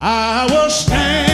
I will stand.